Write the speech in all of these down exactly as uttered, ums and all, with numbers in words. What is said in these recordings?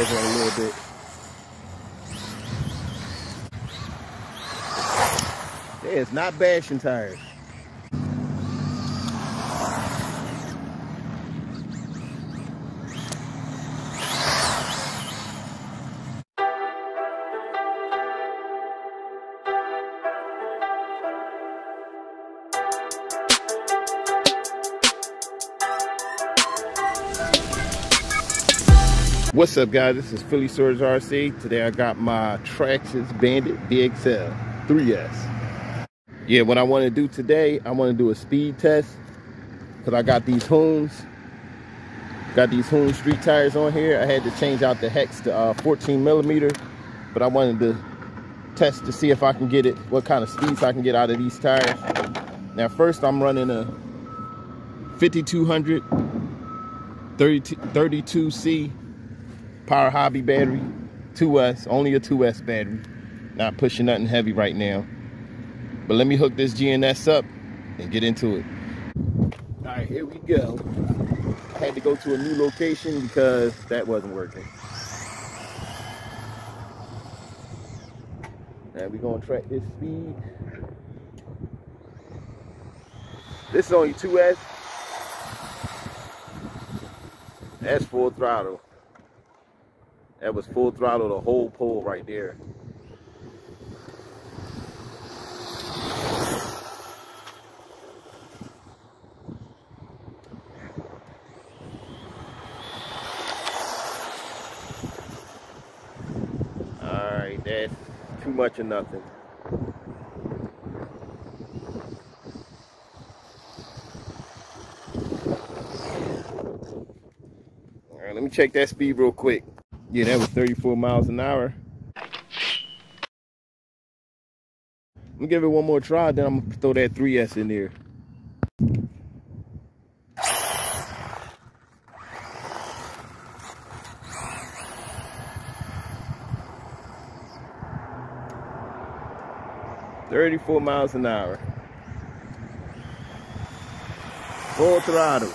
over a little bit. Yeah, it's not bashing tires. What's up, guys? This is Phillyswords R C. Today I got my Traxxas Bandit V X L three S. Yeah, what I want to do today, I want to do a speed test because I got these Hoons. Got these Hoon street tires on here. I had to change out the hex to uh, fourteen millimeter, but I wanted to test to see if I can get it, what kind of speeds I can get out of these tires. Now, first I'm running a fifty-two hundred thirty-two C. Power Hobby battery, two S, only a two S battery. Not pushing nothing heavy right now. But let me hook this G N S up and get into it. All right, here we go. I had to go to a new location because that wasn't working. Now we're gonna track this speed. This is only two S. That's full throttle. That was full throttle, the whole pole right there. All right, that's too much of nothing. All right, let me check that speed real quick. Yeah, that was thirty-four miles an hour. I'm gonna give it one more try, then I'm gonna throw that three S in there. thirty-four miles an hour. Full throttle.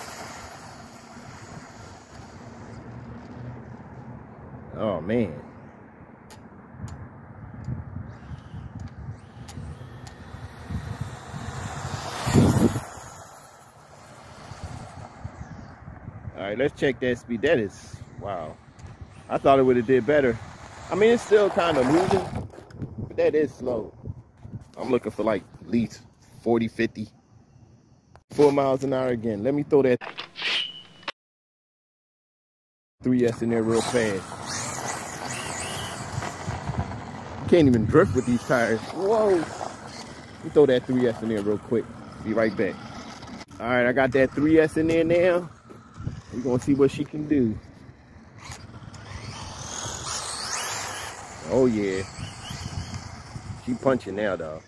Oh man. All right, let's check that speed. That is, wow. I thought it would have did better. I mean, it's still kind of moving, but that is slow. I'm looking for like at least forty, fifty. Four miles an hour again. Let me throw that three S in there real fast. Can't even drift with these tires. Whoa. Let me throw that three S in there real quick. Be right back. All right, I got that three S in there now. We're going to see what she can do. Oh, yeah. She punching now, though.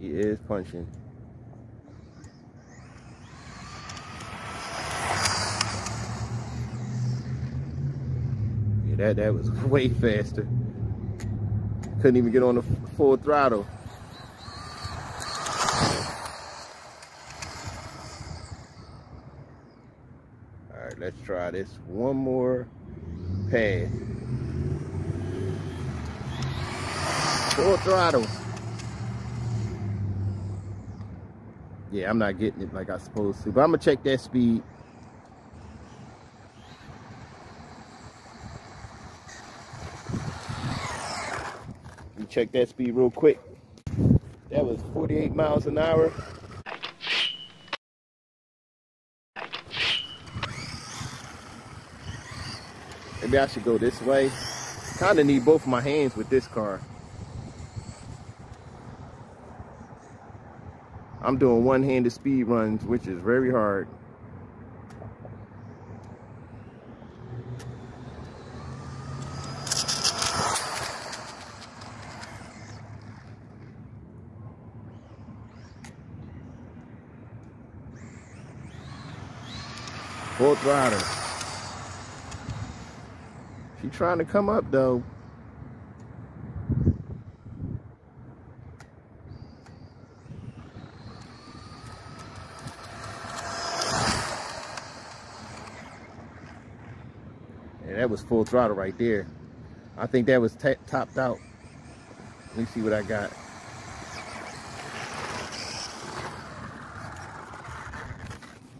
She is punching. Yeah, that, that was way faster. Couldn't even get on the full throttle. All right, let's try this one more pass. Full throttle. Yeah, I'm not getting it like I supposed to, but I'm gonna check that speed. Check that speed real quick. That was forty-eight miles an hour. Maybe I should go this way. Kind of need both of my hands with this car. I'm doing one-handed speed runs, which is very hard. Full throttle. She trying to come up though. Yeah, that was full throttle right there. I think that was topped out. Let me see what I got.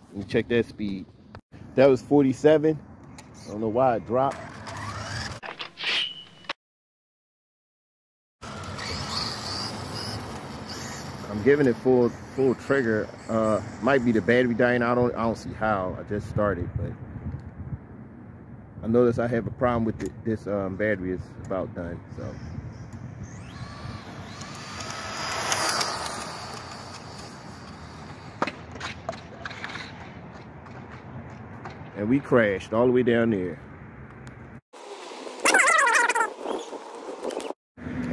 Let me check that speed. That was forty-seven. I don't know why it dropped. I'm giving it full full trigger. Uh, might be the battery dying. I don't I don't see how. I just started, but I noticed I have a problem with it. This um, battery is about done. So and we crashed all the way down there.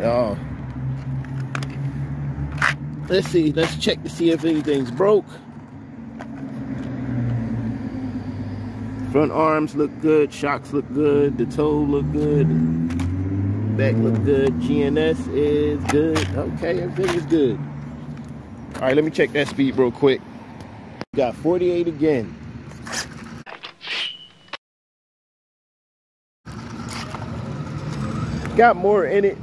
Oh. Let's see, let's check to see if anything's broke. Front arms look good, shocks look good, the toe look good, back look good, G N S is good. Okay, everything is good. All right, let me check that speed real quick. Got forty-eight again. Got more in it.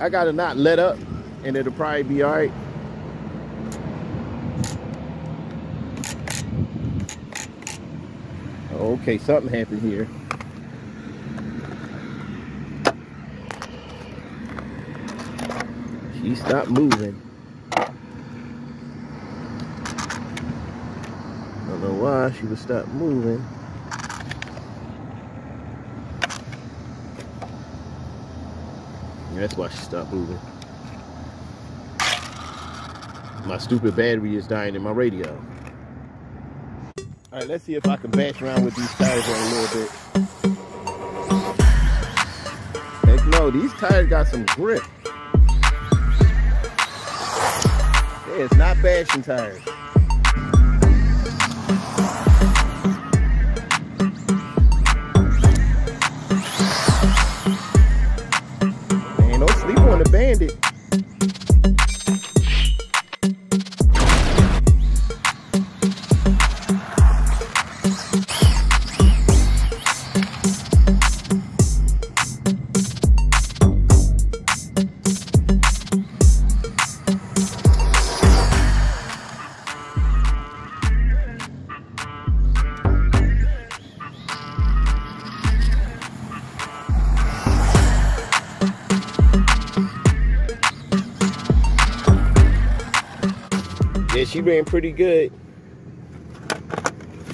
I gotta not let up and it'll probably be all right. Okay, something happened here. She stopped moving. Don't know why she would stop moving. Yeah, that's why she stopped moving. My stupid battery is dying in my radio. All right, let's see if I can bash around with these tires on a little bit. Heck no, these tires got some grip. Yeah, it's not bashing tires. Man, don't sleep on the Bandit. She ran pretty good.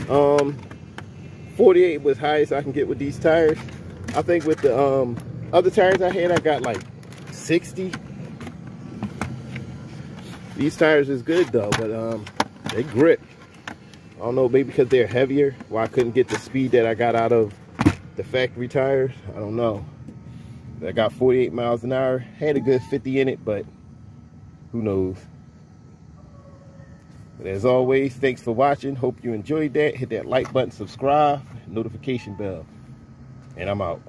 Um, forty-eight was highest I can get with these tires. I think with the um, other tires I had, I got like sixty. These tires is good though, but um, they grip. I don't know, maybe because they're heavier, why I couldn't get the speed that I got out of the factory tires. I don't know. I got forty-eight miles an hour. Had a good fifty in it, but who knows. But as always, thanks for watching. Hope you enjoyed that. Hit that like button, subscribe, notification bell, and I'm out.